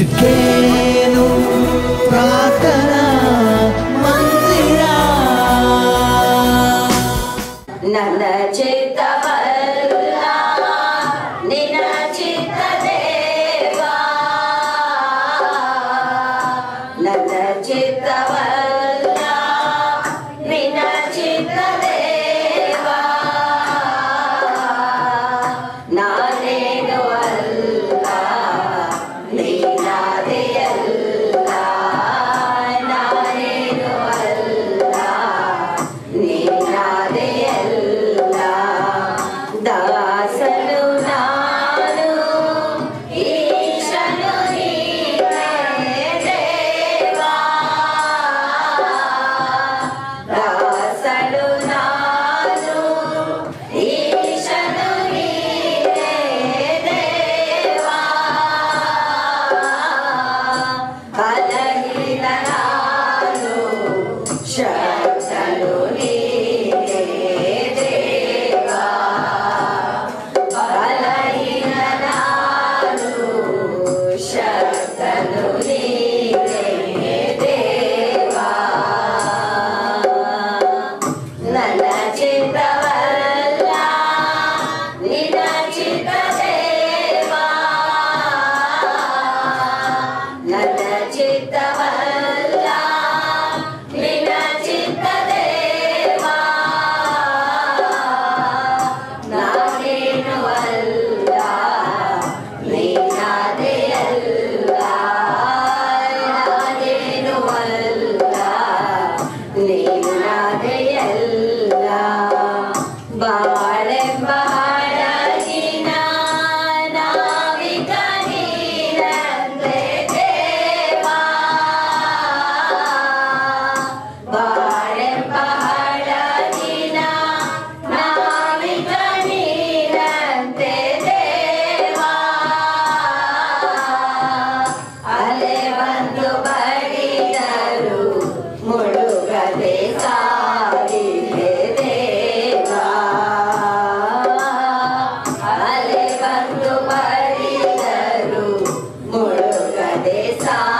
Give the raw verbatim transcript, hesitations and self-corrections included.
చుట్టేను ప్రార్థన మందిరా నన్న చేత బరులా నిన్న చేత దేవా నన్న చేత బరులా నిన్న చేత దేవా నానేను అల్లా Desa